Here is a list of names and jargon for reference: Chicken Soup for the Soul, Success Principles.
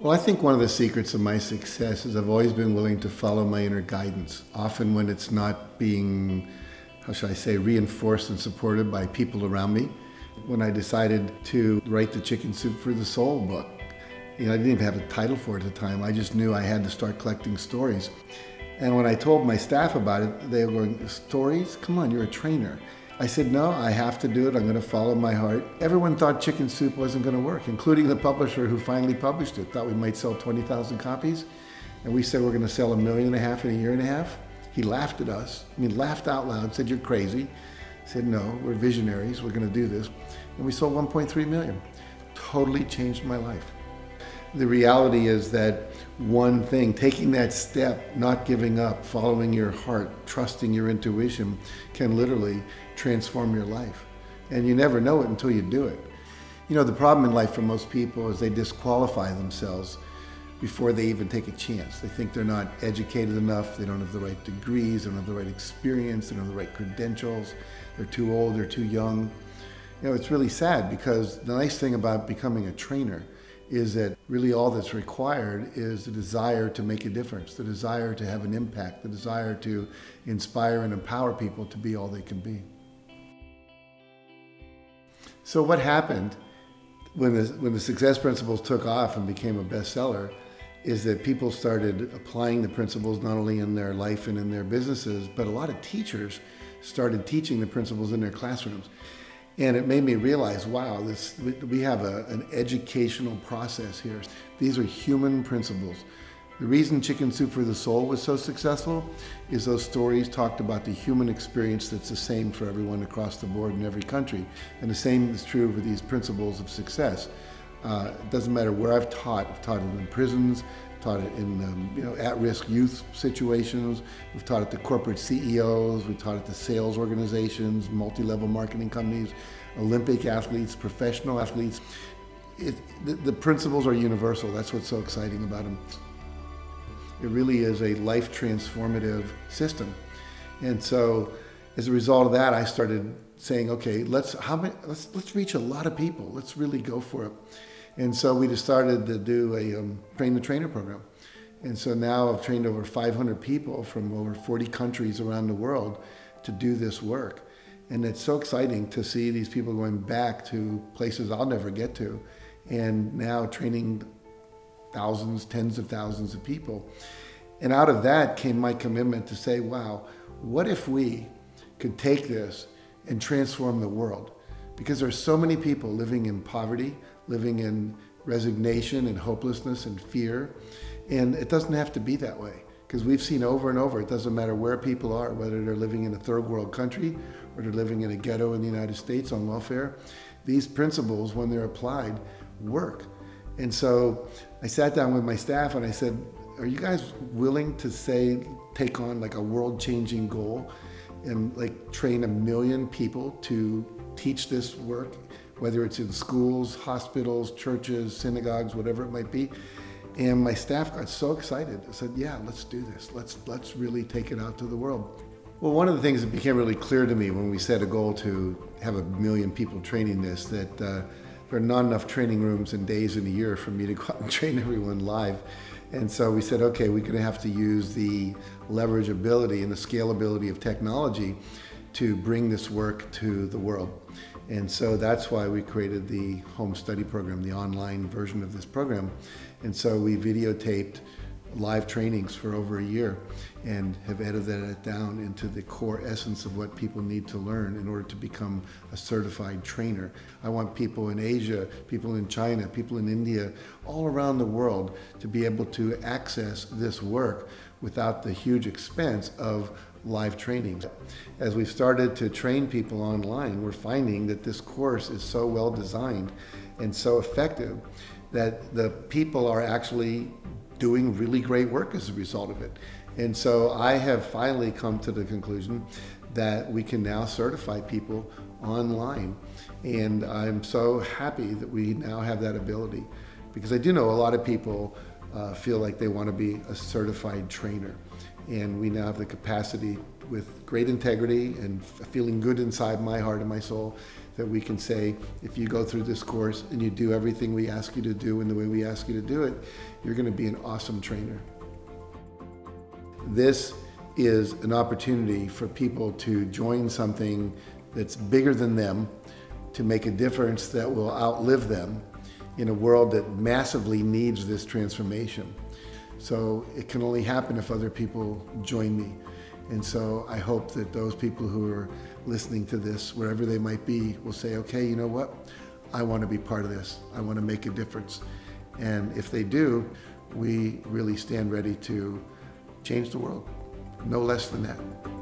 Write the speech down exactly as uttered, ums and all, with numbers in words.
Well, I think one of the secrets of my success is I've always been willing to follow my inner guidance, often when it's not being, how should I say, reinforced and supported by people around me. When I decided to write the Chicken Soup for the Soul book, you know, I didn't even have a title for it at the time. I just knew I had to start collecting stories. And when I told my staff about it, they were going, stories? Come on, you're a trainer. I said, no, I have to do it. I'm going to follow my heart. Everyone thought Chicken Soup wasn't going to work, including the publisher who finally published it, thought we might sell twenty thousand copies. And we said, we're going to sell a million and a half in a year and a half. He laughed at us. I mean, laughed out loud, said, you're crazy. I said, no, we're visionaries. We're going to do this. And we sold one point three million. Totally changed my life. The reality is that one thing, taking that step, not giving up, following your heart, trusting your intuition, can literally transform your life. And you never know it until you do it. You know, the problem in life for most people is they disqualify themselves before they even take a chance. They think they're not educated enough, they don't have the right degrees, they don't have the right experience, they don't have the right credentials, they're too old, they're too young. You know, it's really sad because the nice thing about becoming a trainer is that really all that's required is the desire to make a difference, the desire to have an impact, the desire to inspire and empower people to be all they can be. So what happened when the, when the Success Principles took off and became a bestseller is that people started applying the principles not only in their life and in their businesses, but a lot of teachers started teaching the principles in their classrooms. And it made me realize, wow, this, we have a, an educational process here. These are human principles. The reason Chicken Soup for the Soul was so successful is those stories talked about the human experience that's the same for everyone across the board in every country. And the same is true for these principles of success. Uh, it doesn't matter where I've taught. I've taught it in prisons, taught it in um, you know, at-risk youth situations. We've taught it to corporate C E Os. We've taught it to sales organizations, multi-level marketing companies, Olympic athletes, professional athletes. It, the, the principles are universal. That's what's so exciting about them. It really is a life-transformative system. And so as a result of that, I started saying, okay, let's, how many, let's, let's reach a lot of people. Let's really go for it. And so we just started to do a um, train-the-trainer program. And so now I've trained over five hundred people from over forty countries around the world to do this work. And it's so exciting to see these people going back to places I'll never get to and now training thousands, tens of thousands of people. And out of that came my commitment to say, wow, what if we could take this and transform the world? Because there's so many people living in poverty, living in resignation and hopelessness and fear. And it doesn't have to be that way, because we've seen over and over, it doesn't matter where people are, whether they're living in a third world country or they're living in a ghetto in the United States on welfare, these principles, when they're applied, work. And so I sat down with my staff and I said, are you guys willing to say, take on like a world-changing goal and like train a million people to teach this work, whether it's in schools, hospitals, churches, synagogues, whatever it might be. And my staff got so excited. I said, yeah, let's do this. Let's, let's really take it out to the world. Well, one of the things that became really clear to me when we set a goal to have a million people training this, that uh, there are not enough training rooms and days in a year for me to go out and train everyone live. And so we said, okay, we're going to have to use the leverageability and the scalability of technology to bring this work to the world. And so that's why we created the home study program, the online version of this program. And so we videotaped live trainings for over a year and have edited it down into the core essence of what people need to learn in order to become a certified trainer. I want people in Asia, people in China, people in India, all around the world to be able to access this work without the huge expense of live trainings. As we've started to train people online, we're finding that this course is so well designed and so effective that the people are actually doing really great work as a result of it. And so I have finally come to the conclusion that we can now certify people online. And I'm so happy that we now have that ability, because I do know a lot of people uh, feel like they want to be a certified trainer. And we now have the capacity with great integrity and feeling good inside my heart and my soul, that we can say, if you go through this course and you do everything we ask you to do in the way we ask you to do it, you're going to be an awesome trainer. This is an opportunity for people to join something that's bigger than them, to make a difference that will outlive them in a world that massively needs this transformation. So it can only happen if other people join me. And so I hope that those people who are listening to this, wherever they might be, will say, okay, you know what? I want to be part of this. I want to make a difference. And if they do, we really stand ready to change the world. No less than that.